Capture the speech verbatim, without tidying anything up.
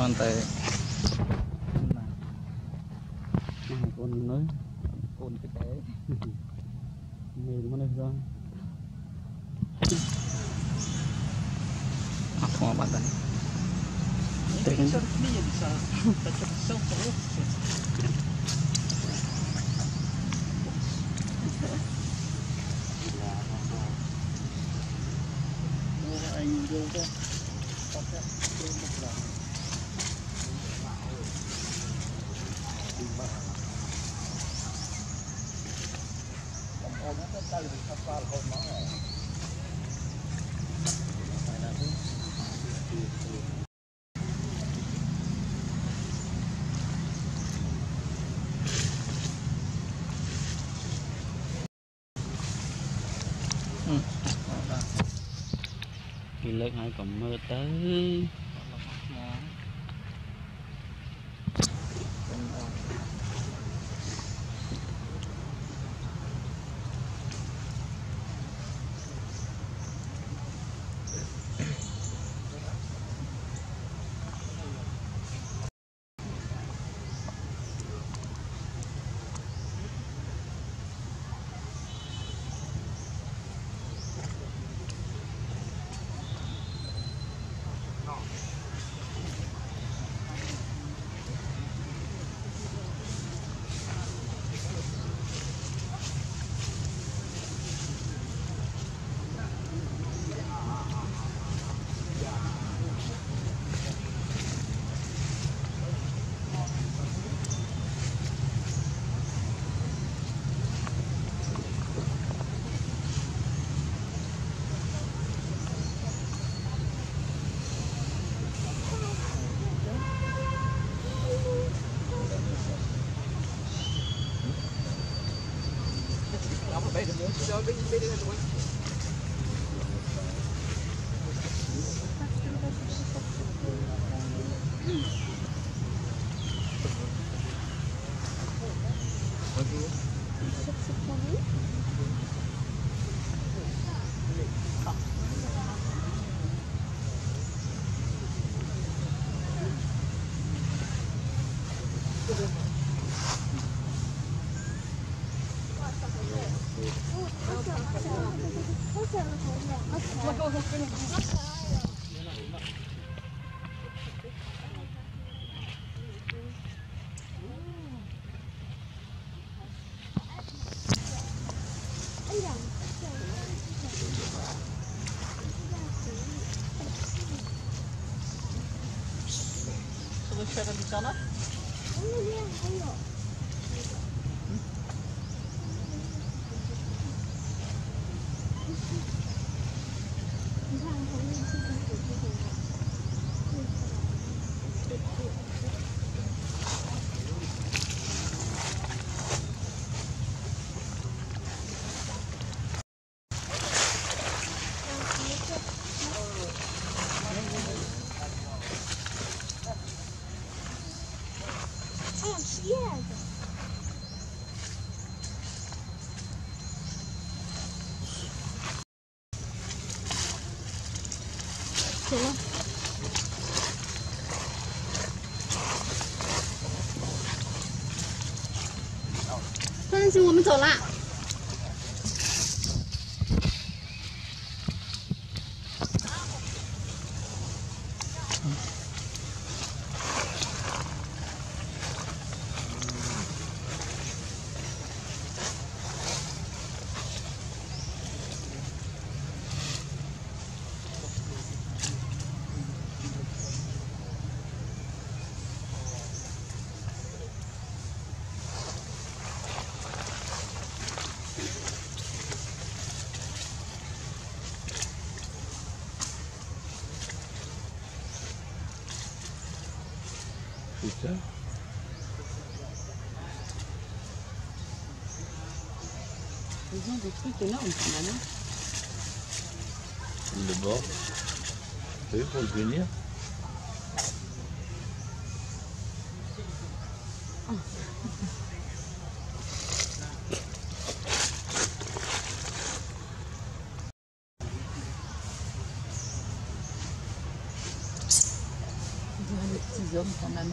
Còn tới con nói con cái té mềm con này ra không bắt đây tiếng anh vô cái đây mình sắp qua hôm đó rồi. Phải là thứ. Ừ. Thì lên hai cổng mưa tới. Hãy subscribe cho kênh Ghiền Mì Gõ để không bỏ lỡ những video hấp dẫn. Should I be done up? Oh, yeah, hang on. Xin uống trở lại. Pizza. Ils ont des trucs énormes quand même. Le bord. Vous savez, pour le venir. Hãy subscribe cho kênh Ghiền Mì Gõ để không bỏ lỡ những video hấp dẫn. les petits hommes quand même.